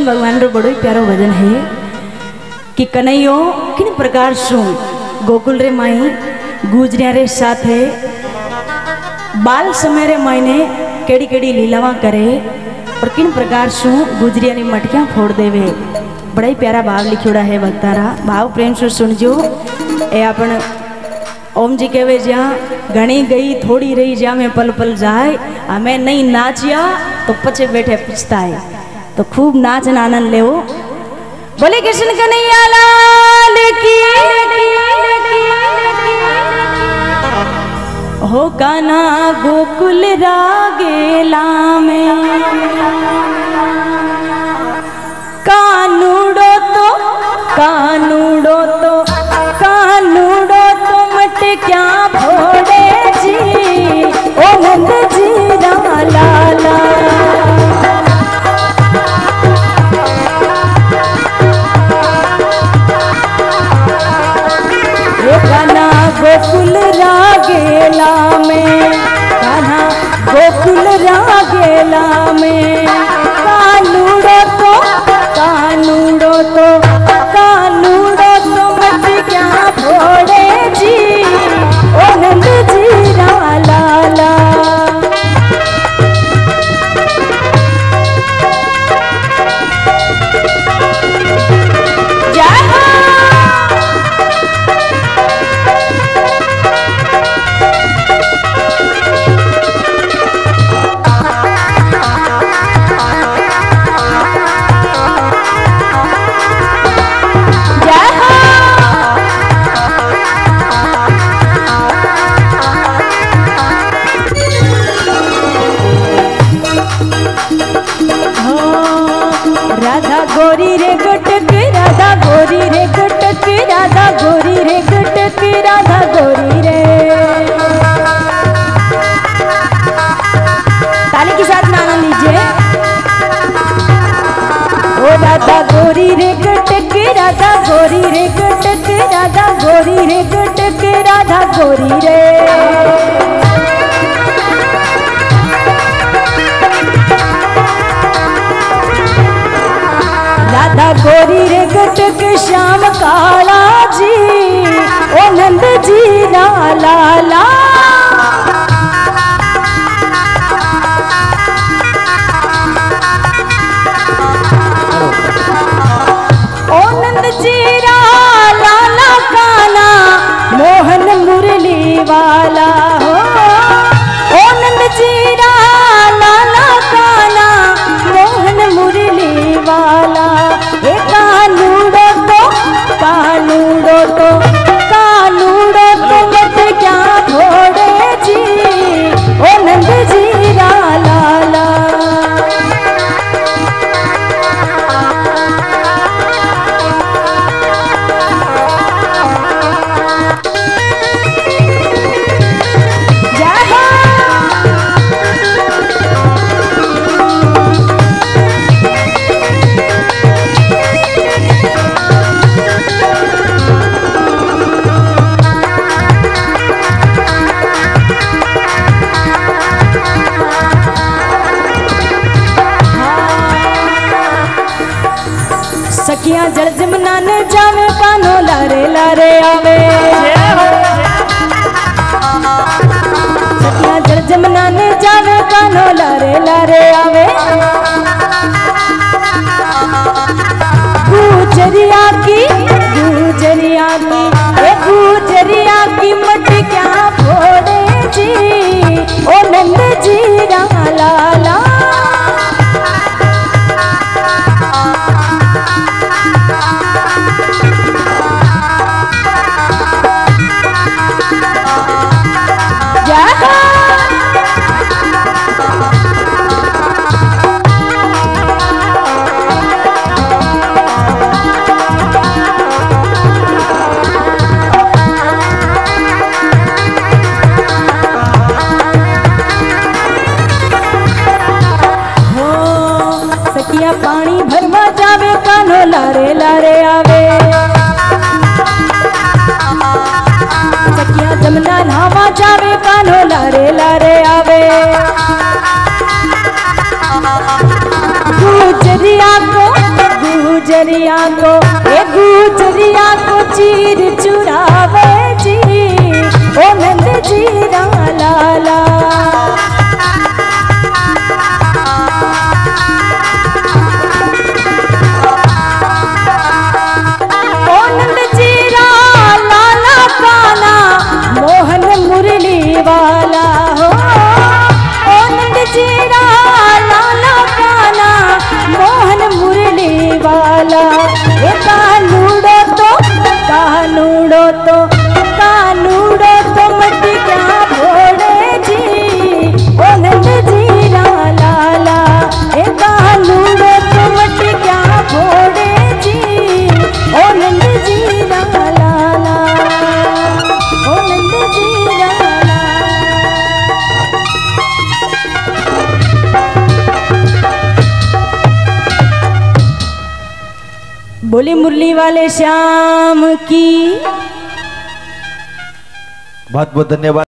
कृष्ण भगवान रो बड़ो प्यारो भजन है कि कन्हैयो किन प्रकार सु गोकुल रे माई गुजरिया रे साथ है बाल समय रे माई ने केड़ी केड़ी लीलावा करे और किन प्रकार सु गुजरिया ने मटकियां फोड़ देवे। बड़ा ही प्यारा भाव लिखोड़ा है भक्तारा, भाव प्रेम से सुनजो। ए अपन ओम जी कहवे ज्या घणी गई थोड़ी रही ज्या में पल पल जाए हमें नहीं नाचिया तो पचे बैठे पछताए। तो खूब नाच आनंद ले बोले कृष्ण कन्हैया लाल की। हो काना गोकुल रागेला में कानूडो तो कानूडो तो कानूडो तो मटक्या फोड़े जी ओ नंद जी लाला गोकुल रागेला में कान्हा गोकुल रागेला में कानूडो तो मटकिया फोड़े जी ओ नंद जी लाला। गोरी रे घटक श्याम काला जी ओ नंद जी लाला। ओ नंद जी लाला काना मोहन मुरली वाला हो ओ नंद जी लाला काना मोहन मुरली वाला। कानूडो तो मटकिया फोड़े जी ओ नंद जी लाला। सखिया जल जमुना न जावे पानो लारे लारे आवे सखिया जल जमुना न जावे पानो लारे लारे आवे। गुजरिया की मटकिया फोड़े जी ओ नंद जी लाला। लारे लारे आवे सखिया जमुना नहावा जावे कान्हो लारे लारे आवे। गुजरिया को गुजरिया को चीर चुरावे जी ओ नंद जी लाला ओ नंद जी लाला पाला मोहन मुरली वाला हो ओ नंद जी लाला पाला मोहन मुरली वाला कानूडो तो मत क्या बोले जी ओ नंद जी लाला ए कानूडो तो मत क्या बोले जी ओ नंद जी लाला ओ नंद जी लाला बोले मुरली वाले श्याम की बहुत बहुत धन्यवाद।